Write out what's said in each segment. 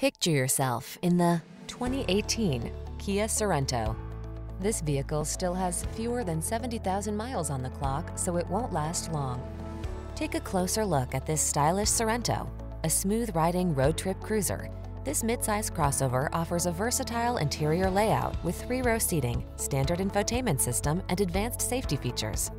Picture yourself in the 2018 Kia Sorento. This vehicle still has fewer than 70,000 miles on the clock, so it won't last long. Take a closer look at this stylish Sorento, a smooth-riding road trip cruiser. This midsize crossover offers a versatile interior layout with three-row seating, standard infotainment system, and advanced safety features.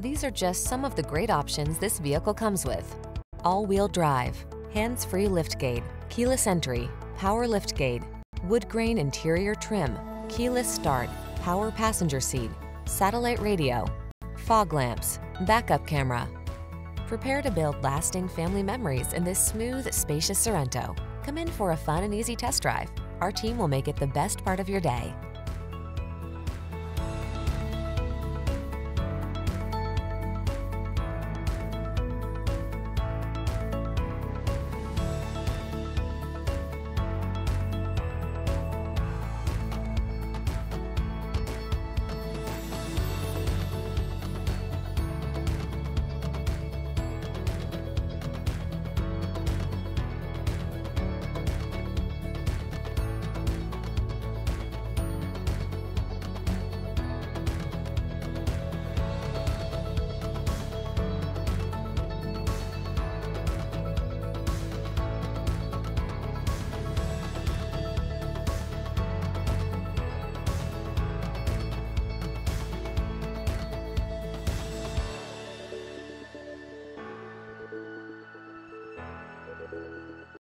These are just some of the great options this vehicle comes with: all-wheel drive, hands-free liftgate, keyless entry, power liftgate, wood grain interior trim, keyless start, power passenger seat, satellite radio, fog lamps, backup camera. Prepare to build lasting family memories in this smooth, spacious Sorento. Come in for a fun and easy test drive. Our team will make it the best part of your day.